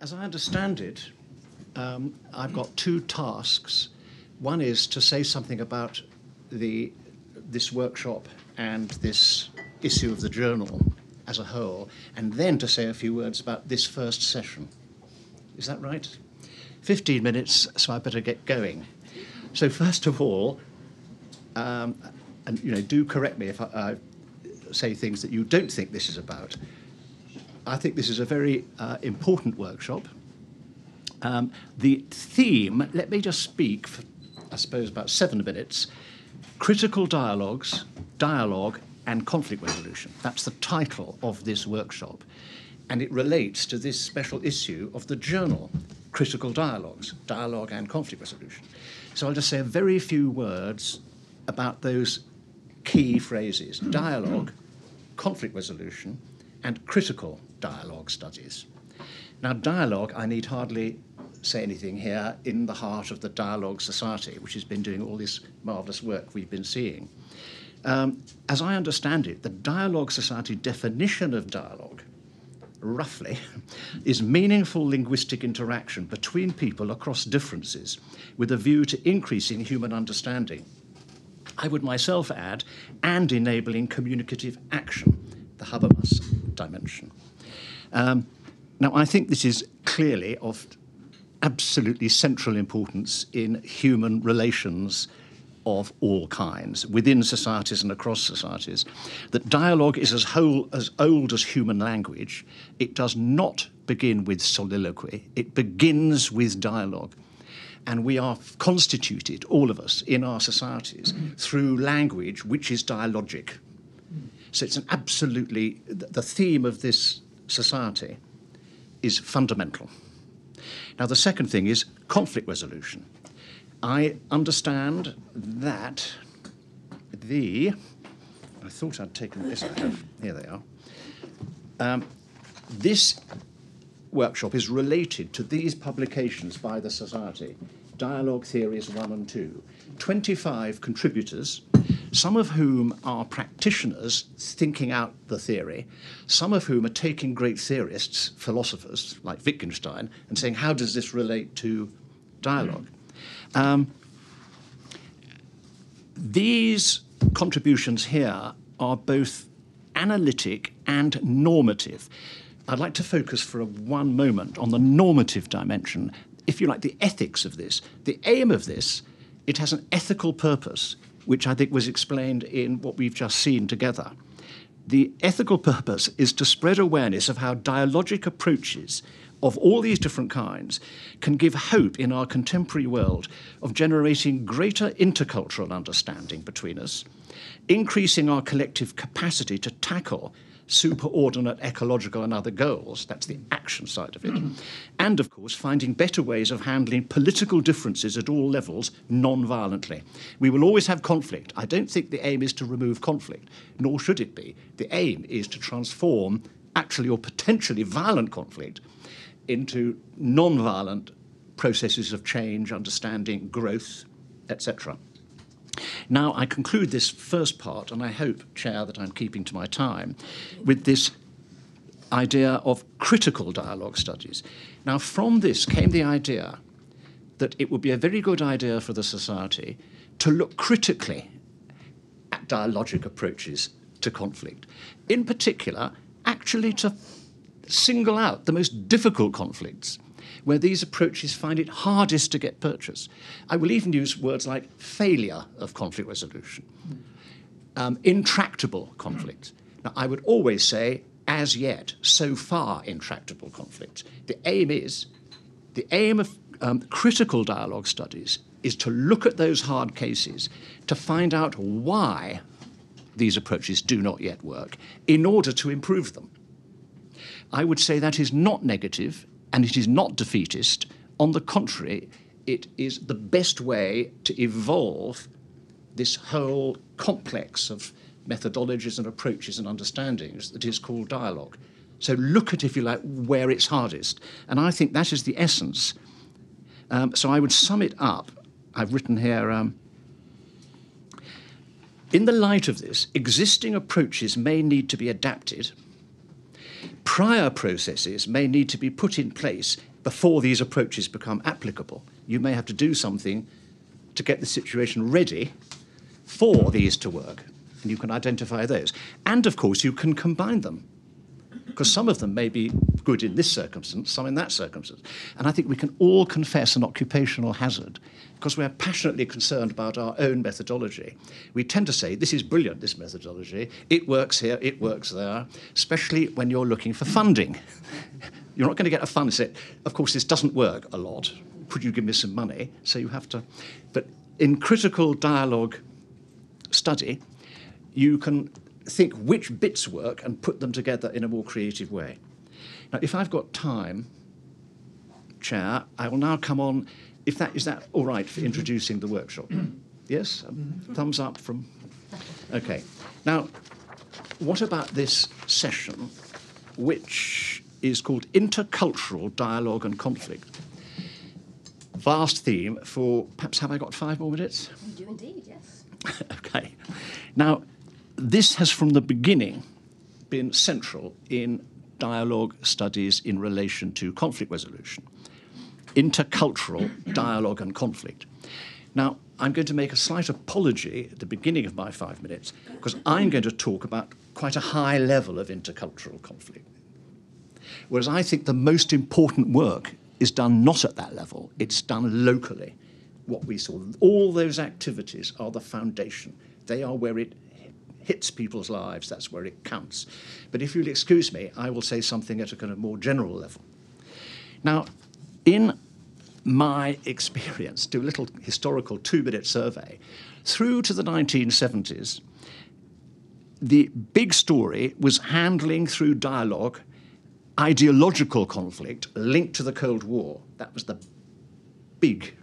As I understand it, I've got two tasks. One is to say something about this workshop and this issue of the journal as a whole, and then to say a few words about this first session. Is that right? 15 minutes, so I better get going. So first of all, and you know, do correct me if I say things that you don't think this is about. I think this is a very important workshop. The theme, let me just speak for, I suppose, about 7 minutes, Critical Dialogues, Dialogue and Conflict Resolution. That's the title of this workshop. And it relates to this special issue of the journal, Critical Dialogues, Dialogue and Conflict Resolution. So I'll just say a very few words about those key phrases, dialogue, conflict resolution, and critical dialogue studies. Now, dialogue, I need hardly say anything here, in the heart of the Dialogue Society, which has been doing all this marvellous work we've been seeing. As I understand it, the Dialogue Society definition of dialogue, roughly, is meaningful linguistic interaction between people across differences with a view to increasing human understanding. I would myself add, and enabling communicative action, the Habermas dimension. Now, I think this is clearly of absolutely central importance in human relations of all kinds, within societies and across societies, that dialogue is as old as human language. It does not begin with soliloquy. It begins with dialogue. And we are constituted, all of us, in our societies, through language which is dialogic. So it's an absolutely, the theme of this society is fundamental. Now, the second thing is conflict resolution. I understand that I thought I'd taken this out of, here they are. This workshop is related to these publications by the Society, Dialogue Theories 1 and 2. 25 contributors, some of whom are practitioners thinking out the theory, some of whom are taking great theorists, philosophers like Wittgenstein, and saying, how does this relate to dialogue? These contributions here are both analytic and normative. I'd like to focus for one moment on the normative dimension, if you like, the ethics of this. The aim of this, it has an ethical purpose, which I think was explained in what we've just seen together. The ethical purpose is to spread awareness of how dialogic approaches of all these different kinds can give hope in our contemporary world of generating greater intercultural understanding between us, increasing our collective capacity to tackle superordinate ecological and other goals, that's the action side of it, and, of course, finding better ways of handling political differences at all levels non-violently. We will always have conflict. I don't think the aim is to remove conflict, nor should it be. The aim is to transform actually or potentially violent conflict into non-violent processes of change, understanding, growth, etc. Now, I conclude this first part, and I hope, Chair, that I'm keeping to my time, with this idea of critical dialogue studies. Now, from this came the idea that it would be a very good idea for the society to look critically at dialogic approaches to conflict, in particular, actually to single out the most difficult conflicts where these approaches find it hardest to get purchase. I will even use words like failure of conflict resolution, intractable conflict. Now, I would always say, as yet, so far intractable conflict. The aim of critical dialogue studies is to look at those hard cases, to find out why these approaches do not yet work, in order to improve them. I would say that is not negative, and it is not defeatist. On the contrary, it is the best way to evolve this whole complex of methodologies and approaches and understandings that is called dialogue. So look at, if you like, where it's hardest. And I think that is the essence. So I would sum it up. I've written here, in the light of this, existing approaches may need to be adapted prior processes may need to be put in place before these approaches become applicable. You may have to do something to get the situation ready for these to work, and you can identify those. And, of course, you can combine them, because some of them may be good in this circumstance, some in that circumstance. And I think we can all confess an occupational hazard, because we're passionately concerned about our own methodology. We tend to say, this is brilliant, this methodology. It works here, it works there, especially when you're looking for funding. You're not going to get a fund set. Of course, this doesn't work a lot. Could you give me some money? So you have to... But in critical dialogue study, you can think which bits work and put them together in a more creative way. Now, if I've got time, Chair, I will now come on. If that is that all right for introducing the workshop? Yes? Thumbs up from... OK. Now, what about this session, which is called Intercultural Dialogue and Conflict? Vast theme for... Perhaps have I got 5 more minutes? You do indeed, yes. OK. Now, this has from the beginning been central in dialogue studies in relation to conflict resolution. Intercultural dialogue and conflict. Now, I'm going to make a slight apology at the beginning of my 5 minutes, because I'm going to talk about quite a high level of intercultural conflict. Whereas I think the most important work is done not at that level, it's done locally. What we saw, all those activities are the foundation. They are where it hits people's lives, that's where it counts. But if you'll excuse me, I will say something at a kind of more general level. Now, in my experience, do a little historical 2-minute survey, through to the 1970s, the big story was handling through dialogue ideological conflict linked to the Cold War. That was the big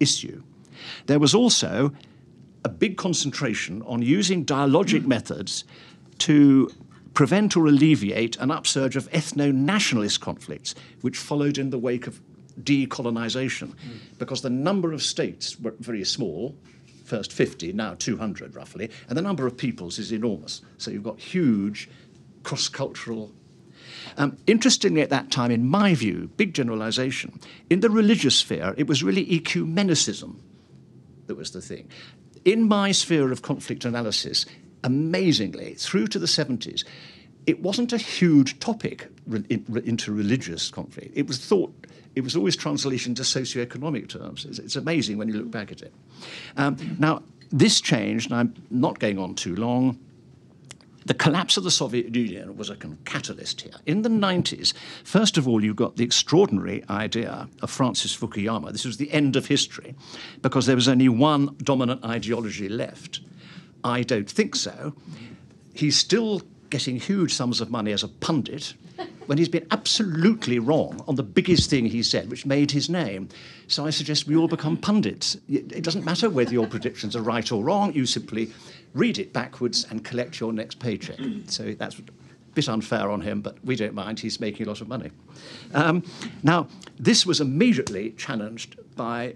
issue. There was also a big concentration on using dialogic methods to prevent or alleviate an upsurge of ethno-nationalist conflicts, which followed in the wake of decolonization, because the number of states were very small, first 50, now 200 roughly, and the number of peoples is enormous. So you've got huge cross-cultural... interestingly, at that time, in my view, big generalization, in the religious sphere, it was really ecumenicism that was the thing. In my sphere of conflict analysis, amazingly, through to the 70s, it wasn't a huge topic into religious conflict. It was thought, it was always translation to socioeconomic terms. It's amazing when you look back at it. Now, this changed, and I'm not going on too long. The collapse of the Soviet Union was a catalyst here. In the 90s, first of all, you got the extraordinary idea of Francis Fukuyama. This was the end of history, because there was only one dominant ideology left. I don't think so. He's still getting huge sums of money as a pundit when he's been absolutely wrong on the biggest thing he said, which made his name. So I suggest we all become pundits. It doesn't matter whether your predictions are right or wrong. You simply read it backwards and collect your next paycheck. So that's a bit unfair on him, but we don't mind. He's making a lot of money. Now, this was immediately challenged by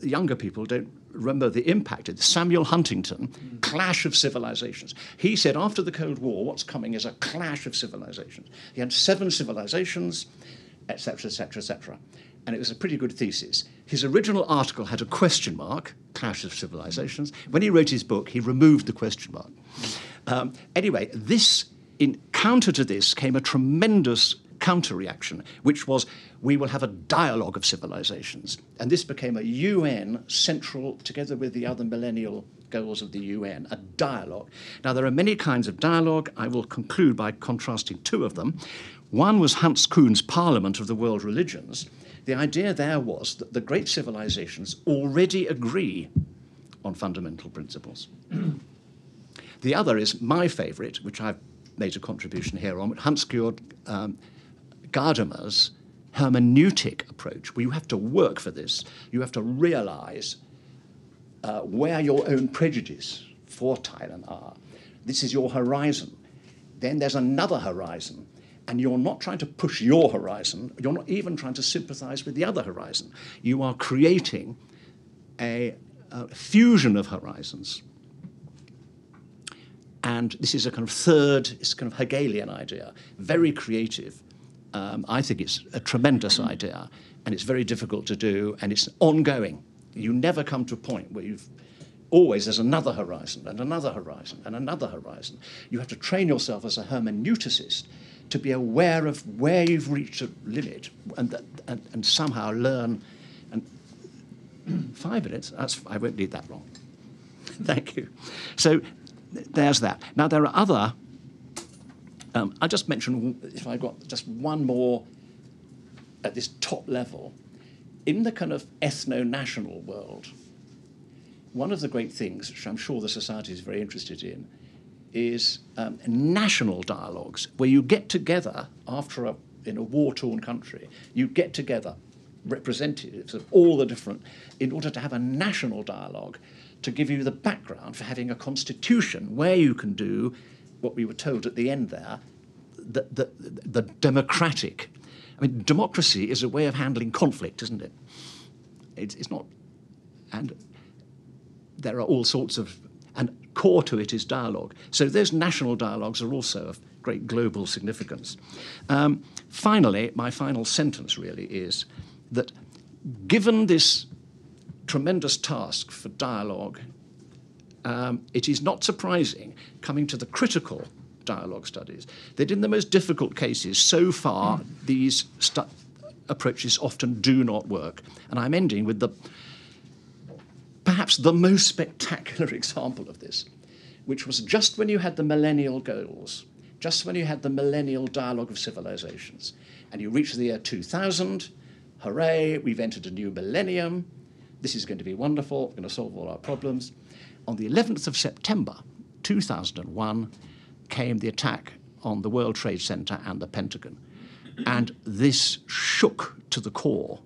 younger people don't remember the impact. It's Samuel Huntington, Clash of Civilizations. He said, after the Cold War, what's coming is a clash of civilizations. He had 7 civilizations, etc., etc., etc. And it was a pretty good thesis. His original article had a question mark, Clash of Civilizations. When he wrote his book, he removed the question mark. Anyway, this, in counter to this, came a tremendous counter-reaction, which was, we will have a dialogue of civilizations. And this became a UN central, together with the other millennial goals of the UN, a dialogue. Now, there are many kinds of dialogue. I will conclude by contrasting 2 of them. One was Hans Kuhn's Parliament of the World Religions. The idea there was that the great civilizations already agree on fundamental principles. The other is my favorite, which I've made a contribution here on, Hans Kuhn, Gadamer's hermeneutic approach, where you have to work for this. You have to realize where your own prejudice for Thailand are. This is your horizon. Then there's another horizon. And you're not trying to push your horizon. You're not even trying to sympathize with the other horizon. You are creating a fusion of horizons. And this is a kind of third, it's kind of Hegelian idea, very creative. I think it's a tremendous idea, and it's very difficult to do, and it's ongoing. You never come to a point where you've always, there's another horizon, and another horizon, and another horizon. You have to train yourself as a hermeneuticist to be aware of where you've reached a limit and somehow learn. And 5 minutes, I won't need that long. Thank you. So there's that. Now, there are other... I'll just mention, if I've got just one more at this top level, in the kind of ethno-national world, one of the great things, which I'm sure the society is very interested in, is national dialogues, where you get together after in a war-torn country, you get together representatives of all the different, in order to have a national dialogue to give you the background for having a constitution where you can do what we were told at the end there, the democratic. I mean, democracy is a way of handling conflict, isn't it? It's not, and there are all sorts of, and core to it is dialogue. So those national dialogues are also of great global significance. Finally, my final sentence really is that given this tremendous task for dialogue, it is not surprising, coming to the critical dialogue studies, that in the most difficult cases so far, these approaches often do not work. And I'm ending with perhaps the most spectacular example of this, which was just when you had the millennial goals, just when you had the millennial dialogue of civilizations, and you reached the year 2000, hooray, we've entered a new millennium, this is going to be wonderful, we're going to solve all our problems. On the 11th of September, 2001, came the attack on the World Trade Center and the Pentagon. And this shook to the core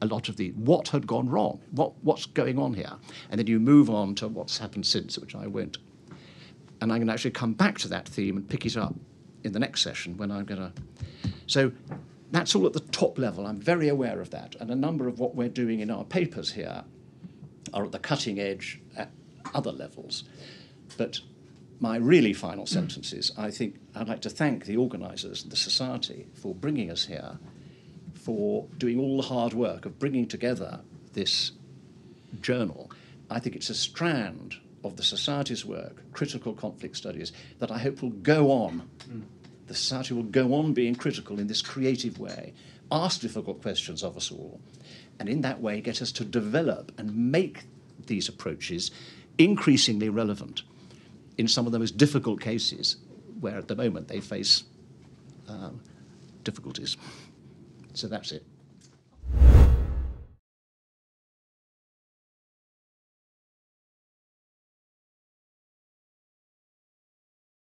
a lot of what had gone wrong, what's going on here. And then you move on to what's happened since, which I won't. And I'm going to actually come back to that theme and pick it up in the next session when I'm going to... So that's all at the top level. I'm very aware of that. And a number of what we're doing in our papers here are at the cutting edge at other levels. But my really final sentence is, I think I'd like to thank the organisers and the society for bringing us here, for doing all the hard work of bringing together this journal. I think it's a strand of the society's work, critical conflict studies, that I hope will go on. The society will go on being critical in this creative way, ask difficult questions of us all, and in that way get us to develop and make these approaches increasingly relevant in some of the most difficult cases where at the moment they face difficulties. So that's it.